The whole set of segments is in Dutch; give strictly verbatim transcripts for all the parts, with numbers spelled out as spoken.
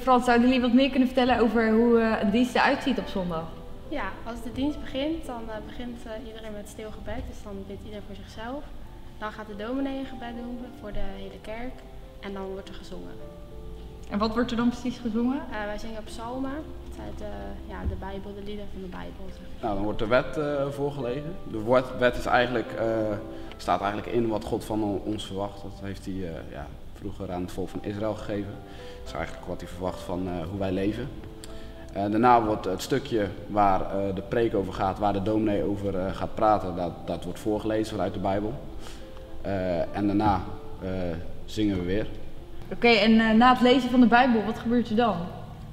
Frans, zou jullie wat meer kunnen vertellen over hoe een dienst eruit ziet op zondag? Ja, als de dienst begint, dan begint iedereen met stilgebed. Dus dan bidt iedereen voor zichzelf. Dan gaat de dominee een gebed doen voor de hele kerk. En dan wordt er gezongen. En wat wordt er dan precies gezongen? Uh, wij zingen psalmen. Het zijn de, ja, de Bijbel, de lieden van de Bijbel. Nou, dan wordt de wet uh, voorgelezen. De wet is eigenlijk, uh, staat eigenlijk in wat God van ons verwacht. Dat heeft hij uh, ja, vroeger aan het volk van Israël gegeven. Dat is eigenlijk wat hij verwacht van uh, hoe wij leven. Uh, daarna wordt het stukje waar uh, de preek over gaat, waar de dominee over uh, gaat praten, dat, dat wordt voorgelezen vanuit de Bijbel. Uh, en daarna uh, zingen we weer. Oké, okay, en uh, na het lezen van de Bijbel, wat gebeurt er dan?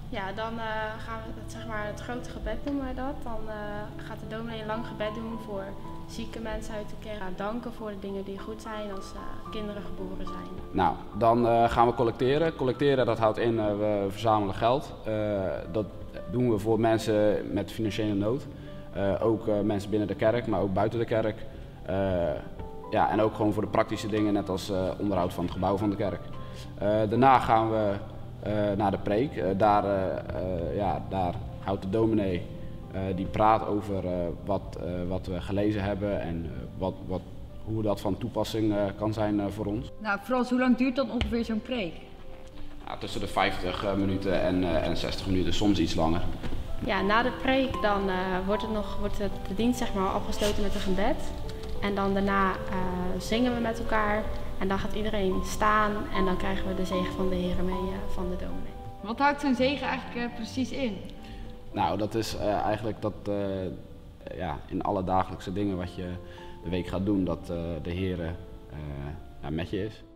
Ja, dan uh, gaan we het, zeg maar, het grote gebed noemen we dat. Dan uh, gaat de dominee een lang gebed doen voor zieke mensen uit de kerk. Danken voor de dingen die goed zijn als uh, kinderen geboren zijn. Nou, dan uh, gaan we collecteren. Collecteren, dat houdt in, uh, we verzamelen geld. Uh, dat doen we voor mensen met financiële nood. Uh, ook uh, mensen binnen de kerk, maar ook buiten de kerk. Uh, ja, en ook gewoon voor de praktische dingen, net als uh, onderhoud van het gebouw van de kerk. Uh, daarna gaan we uh, naar de preek. Uh, daar, uh, uh, ja, daar houdt de dominee uh, die praat over uh, wat, uh, wat we gelezen hebben en uh, wat, wat, hoe dat van toepassing uh, kan zijn uh, voor ons. Nou, Frans, hoe lang duurt dan ongeveer zo'n preek? Ja, tussen de vijftig uh, minuten en, uh, en zestig minuten, soms iets langer. Ja, na de preek dan uh, wordt, het nog, wordt het de dienst, zeg maar, afgesloten met een gebed. En dan daarna uh, zingen we met elkaar. En dan gaat iedereen staan en dan krijgen we de zegen van de Heer mee uh, van de dominee. Wat houdt zo'n zegen eigenlijk uh, precies in? Nou, dat is uh, eigenlijk dat uh, ja, in alle dagelijkse dingen wat je de week gaat doen, dat uh, de Heer uh, ja, met je is.